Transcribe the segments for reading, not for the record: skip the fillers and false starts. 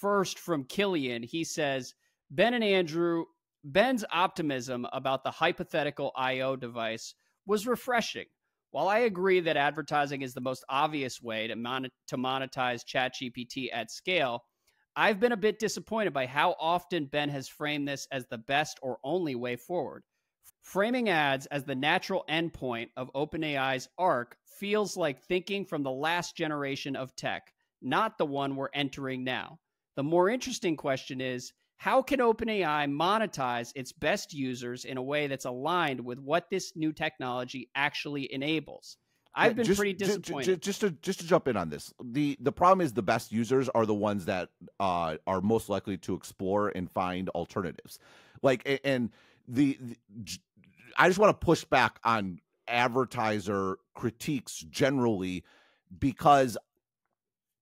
first from Killian. He says, Ben and Andrew, Ben's optimism about the hypothetical IO device was refreshing. While I agree that advertising is the most obvious way to monetize ChatGPT at scale, I've been a bit disappointed by how often Ben has framed this as the best or only way forward. Framing ads as the natural endpoint of OpenAI's arc feels like thinking from the last generation of tech, not the one we're entering now. The more interesting question is, how can OpenAI monetize its best users in a way that's aligned with what this new technology actually enables? I've been pretty disappointed. Just to jump in on this, the problem is the best users are the ones that are most likely to explore and find alternatives. Like, and I just want to push back on advertiser critiques generally, because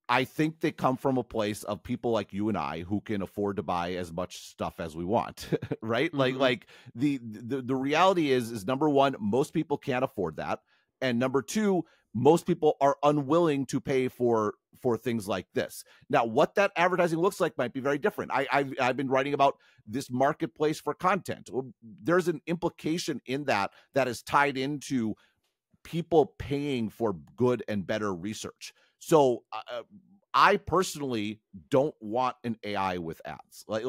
I think they come from a place of people like you and I who can afford to buy as much stuff as we want, right? Mm-hmm. Like the reality is number one, most people can't afford that. And number two, most people are unwilling to pay for things like this. Now, what that advertising looks like might be very different. I've been writing about this marketplace for content. There's an implication in that that is tied into people paying for good and better research. So I personally don't want an AI with ads. Like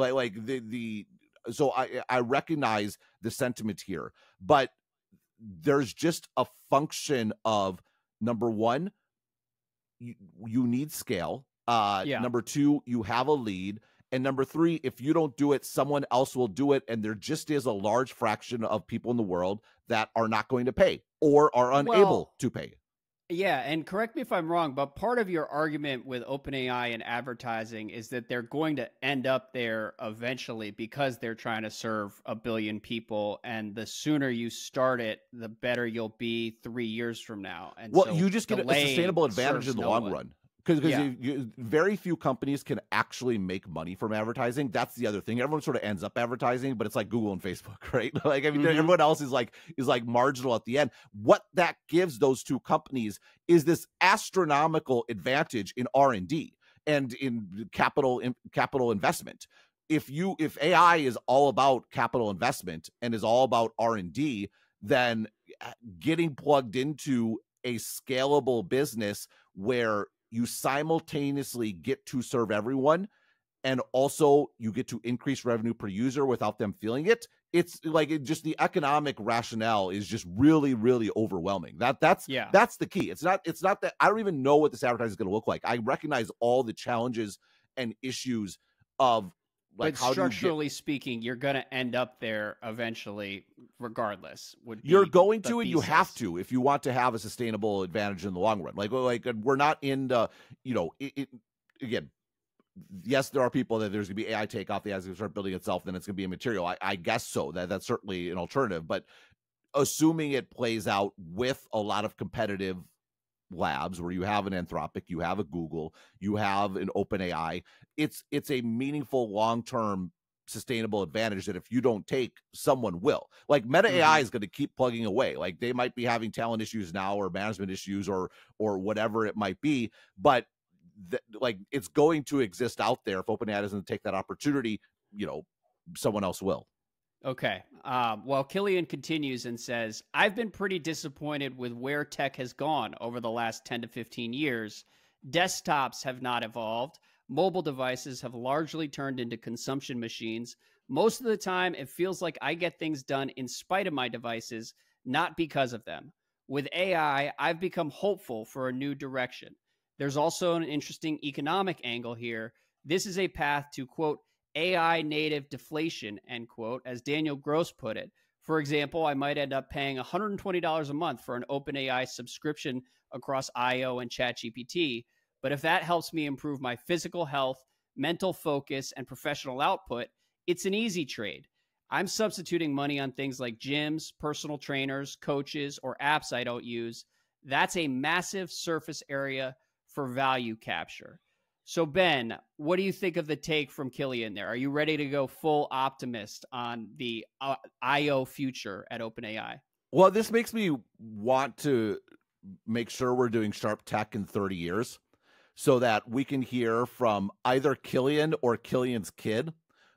so I recognize the sentiment here, but there's just a function of number one, you need scale. Number two, you have a lead. And number three, if you don't do it, someone else will do it. And there just is a large fraction of people in the world that are not going to pay or are unable to pay. Yeah, and correct me if I'm wrong, but part of your argument with OpenAI and advertising is that they're going to end up there eventually because they're trying to serve a billion people, and the sooner you start it, the better you'll be 3 years from now. And well, so you just get a sustainable advantage in the long run. Because very few companies can actually make money from advertising. That's the other thing. Everyone sort of ends up advertising, but it's like Google and Facebook, right? Like, I mean, everyone else is like marginal at the end. What that gives those two companies is this astronomical advantage in R&D and in capital investment. If AI is all about capital investment and is all about R&D, then getting plugged into a scalable business where you simultaneously get to serve everyone, and also you get to increase revenue per user without them feeling it. It's like just the economic rationale is just really, really overwhelming. That's the key. It's not that I don't even know what this advertising is going to look like. I recognize all the challenges and issues of like but how structurally speaking, you're going to end up there eventually, regardless. You're going to, and you have to, if you want to have a sustainable advantage in the long run. Like we're not in the, you know, again, yes, there are people that there's going to be AI takeoff, the AI is going to start building itself, then it's going to be immaterial. I guess so. That's certainly an alternative. But assuming it plays out with a lot of competitive labs where you have an Anthropic, you have a Google, you have an OpenAI, it's a meaningful long-term sustainable advantage that if you don't take, someone will. Like Meta AI is going to keep plugging away. Like they might be having talent issues now or management issues or whatever it might be, but like it's going to exist out there. If OpenAI doesn't take that opportunity, you know, someone else will. Okay. Well, Killian continues and says, I've been pretty disappointed with where tech has gone over the last 10 to 15 years. Desktops have not evolved. Mobile devices have largely turned into consumption machines. Most of the time, it feels like I get things done in spite of my devices, not because of them. With AI, I've become hopeful for a new direction. There's also an interesting economic angle here. This is a path to, quote, AI native deflation, end quote, as Daniel Gross put it. For example, I might end up paying $120 a month for an OpenAI subscription across IO and ChatGPT. But if that helps me improve my physical health, mental focus, and professional output, it's an easy trade. I'm substituting money on things like gyms, personal trainers, coaches, or apps I don't use. That's a massive surface area for value capture. So, Ben, what do you think of the take from Killian there? Are you ready to go full optimist on the IO future at OpenAI? Well, this makes me want to make sure we're doing Sharp Tech in 30 years. so that we can hear from either Killian or Killian's kid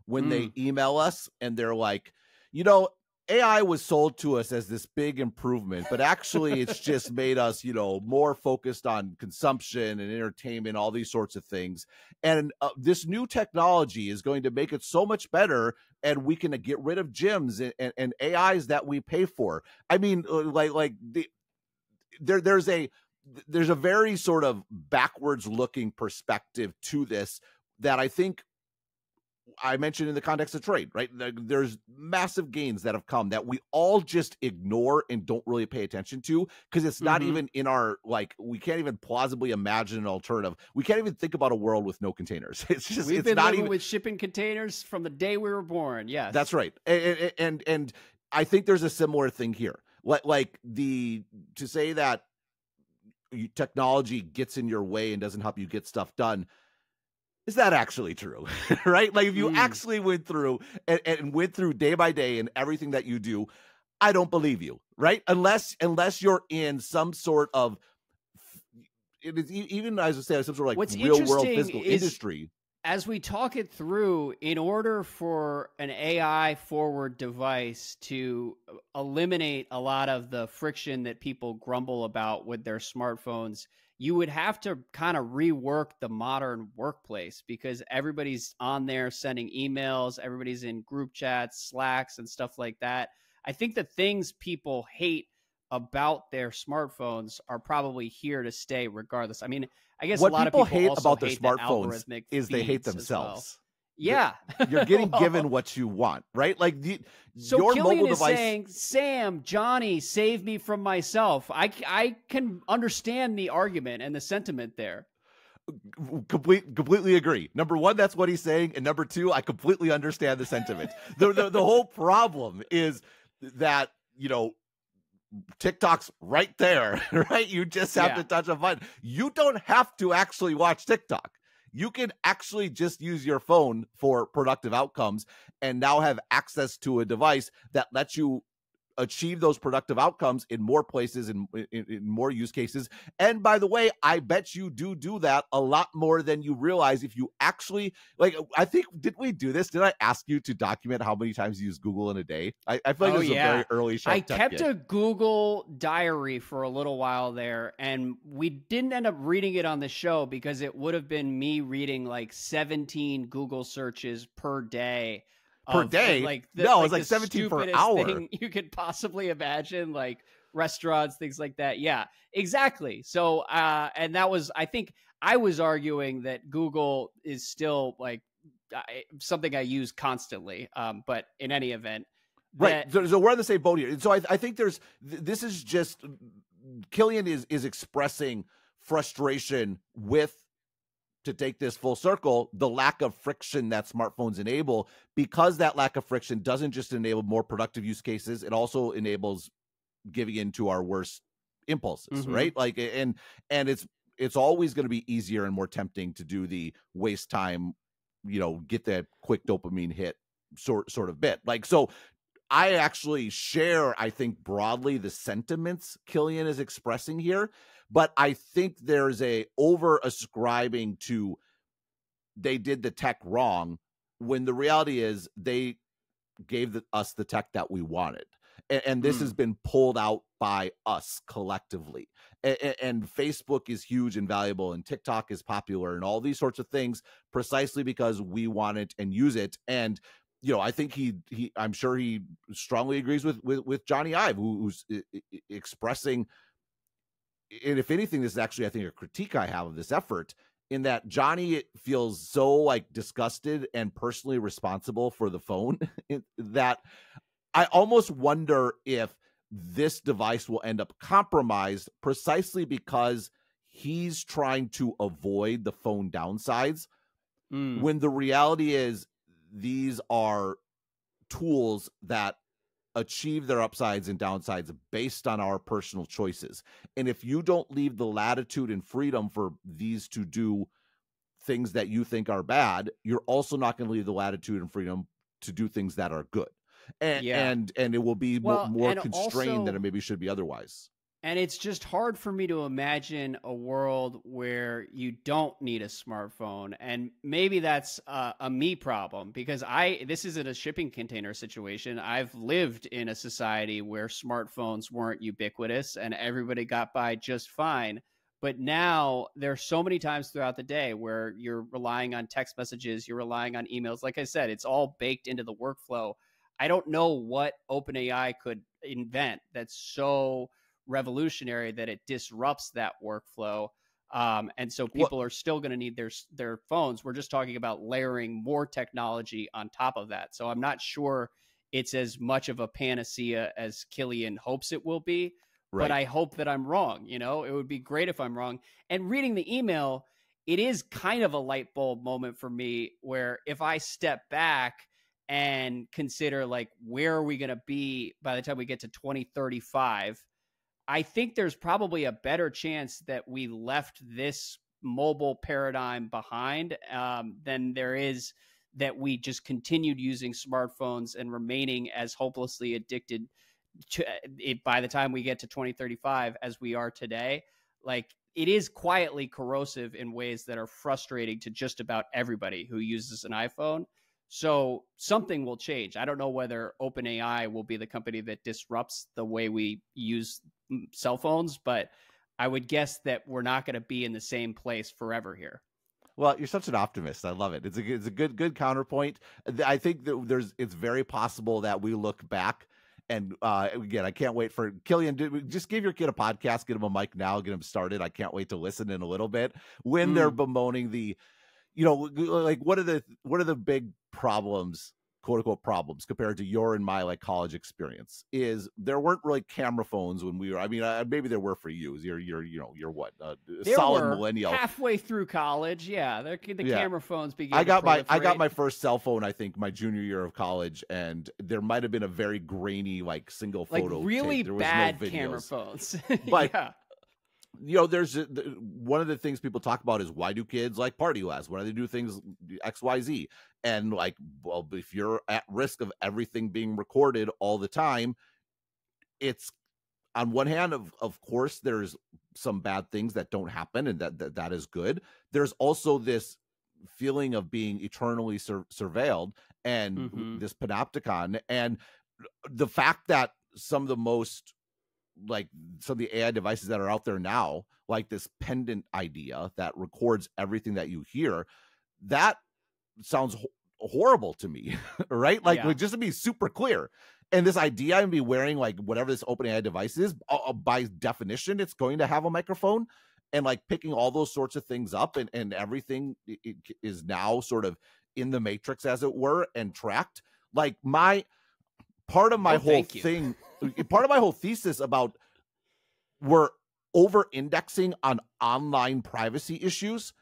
when they email us and they're like, you know, AI was sold to us as this big improvement, but actually it's just made us, you know, more focused on consumption and entertainment, all these sorts of things. And this new technology is going to make it so much better, and we can get rid of gyms and AIs that we pay for. I mean, there's a very sort of backwards looking perspective to this that I think I mentioned in the context of trade, right? There's massive gains that have come that we all just ignore and don't really pay attention to, because it's not even in our, like, we can't even plausibly imagine an alternative. We can't even think about a world with no containers. It's just, we've been living with shipping containers from the day we were born. Yes, that's right. And I think there's a similar thing here. Like to say that technology gets in your way and doesn't help you get stuff done, is that actually true, right? Like if you actually went through and went through day by day and everything that you do, I don't believe you, right? Unless you're in some sort of, it is even, as I say, some sort of like real world physical industry. As we talk it through, in order for an AI forward device to eliminate a lot of the friction that people grumble about with their smartphones, you would have to kind of rework the modern workplace, because everybody's on there sending emails, everybody's in group chats, Slacks, and stuff like that. I think the things people hate about their smartphones are probably here to stay regardless. I mean, I guess what a lot of people hate also about their smartphones is they hate themselves. Yeah. You're getting given what you want, right? Like your Killian mobile device is saying, Sam, Johnny, save me from myself. I can understand the argument and the sentiment there. Completely agree. Number one, that's what he's saying. And number two, I completely understand the sentiment. The whole problem is that, you know, TikTok's right there, right? You just have to touch a button. You don't have to actually watch TikTok. You can actually just use your phone for productive outcomes and now have access to a device that lets you achieve those productive outcomes in more places and in more use cases. And by the way, I bet you do that a lot more than you realize if you actually, like, I think, did we do this? Did I ask you to document how many times you use Google in a day? I feel like it was a very early Sharp Tech. I kept a Google diary for a little while there, and we didn't end up reading it on the show because it would have been me reading like 17 Google searches per day. Per day? Like no, it's like 17 per hour. You could possibly imagine, like restaurants, things like that. Yeah, exactly. So, and that was, I think I was arguing that Google is still like something I use constantly. But in any event, right. So we're on the same boat here. And so I think there's, this is just, Killian is expressing frustration with, to take this full circle, the lack of friction that smartphones enable, because that lack of friction doesn't just enable more productive use cases, it also enables giving in to our worst impulses, right? Like, and it's always going to be easier and more tempting to do the waste time, you know, get that quick dopamine hit sort of bit. Like, so I actually share, I think, broadly the sentiments Killian is expressing here. But I think there's a over-ascribing to they did the tech wrong, when the reality is they gave us the tech that we wanted. And this has been pulled out by us collectively. And Facebook is huge and valuable, and TikTok is popular, and all these sorts of things, precisely because we want it and use it. And you know, I think he I'm sure he strongly agrees with Johnny Ive, who's expressing. And if anything, this is actually, I think, a critique I have of this effort, in that Johnny feels so like disgusted and personally responsible for the phone that I almost wonder if this device will end up compromised precisely because he's trying to avoid the phone downsides, when the reality is these are tools that achieve their upsides and downsides based on our personal choices. And if you don't leave the latitude and freedom for these to do things that you think are bad, you're also not going to leave the latitude and freedom to do things that are good. And it will be more constrained than it maybe should be otherwise. And it's just hard for me to imagine a world where you don't need a smartphone. And maybe that's a me problem, because this isn't a shipping container situation. I've lived in a society where smartphones weren't ubiquitous and everybody got by just fine. But now there are so many times throughout the day where you're relying on text messages, you're relying on emails. Like I said, it's all baked into the workflow. I don't know what OpenAI could invent that's so revolutionary that it disrupts that workflow. And so people are still going to need their phones. We're just talking about layering more technology on top of that. So I'm not sure it's as much of a panacea as Killian hopes it will be, right. But I hope that I'm wrong. You know, it would be great if I'm wrong. And reading the email, it is kind of a light bulb moment for me, where if I step back and consider, like, where are we going to be by the time we get to 2035? I think there's probably a better chance that we left this mobile paradigm behind than there is that we just continued using smartphones and remaining as hopelessly addicted to it by the time we get to 2035 as we are today. Like, it is quietly corrosive in ways that are frustrating to just about everybody who uses an iPhone. So something will change. I don't know whether OpenAI will be the company that disrupts the way we use cell phones, but I would guess that we're not going to be in the same place forever here. Well, you're such an optimist. I love it. It's a good counterpoint. I think that it's very possible that we look back. And again, I can't wait for Killian. Just give your kid a podcast, get him a mic now, get him started. I can't wait to listen in a little bit when they're bemoaning the, you know, like, what are the big problems, quote unquote problems, compared to your and my, like, college experience is there weren't really camera phones when we were, I mean, maybe there were for you. You're what? Solid millennial. Halfway through college. Yeah. The camera phones began. I got my first cell phone, I think my junior year of college, and there might've been a very grainy, like, single photo. Like, really bad camera phones. But yeah. You know, there's one of the things people talk about is, why do kids like party less? Why do they do things XYZ? And, like, well, if you're at risk of everything being recorded all the time, it's on one hand, of course, there's some bad things that don't happen, and that is good. There's also this feeling of being eternally surveilled and this panopticon, and the fact that some of the AI devices that are out there now, like this pendant idea that records everything that you hear, that sounds horrible to me, right? Like, yeah. Just to be super clear. And this idea, I'm going to be wearing, like, whatever this OpenAI device is, by definition, it's going to have a microphone, and, like, picking all those sorts of things up, and everything is now sort of in the matrix, as it were, and tracked. Like, part of my whole thesis about we're over-indexing on online privacy issues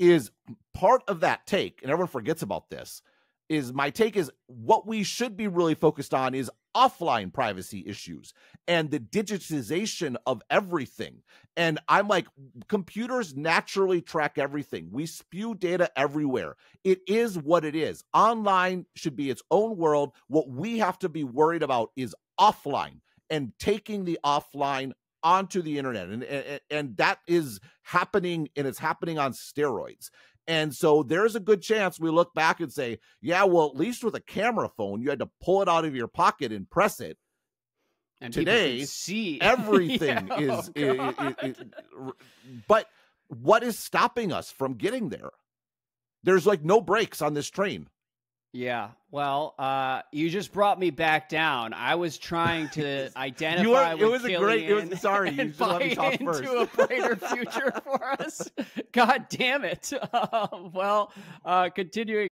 is part of that take, and everyone forgets about this, is my take is what we should be really focused on is offline privacy issues and the digitization of everything. And I'm like, computers naturally track everything. We spew data everywhere. It is what it is. Online should be its own world. What we have to be worried about is offline and taking the offline onto the internet. And that is happening, and it's happening on steroids. And so there's a good chance we look back and say, yeah, well, at least with a camera phone, you had to pull it out of your pocket and press it. And today, see. Everything yeah, is, but what is stopping us from getting there? There's, like, no brakes on this train. Yeah. Well, you just brought me back down. I was trying to identify into a brighter future for us. God damn it. Well, continuing.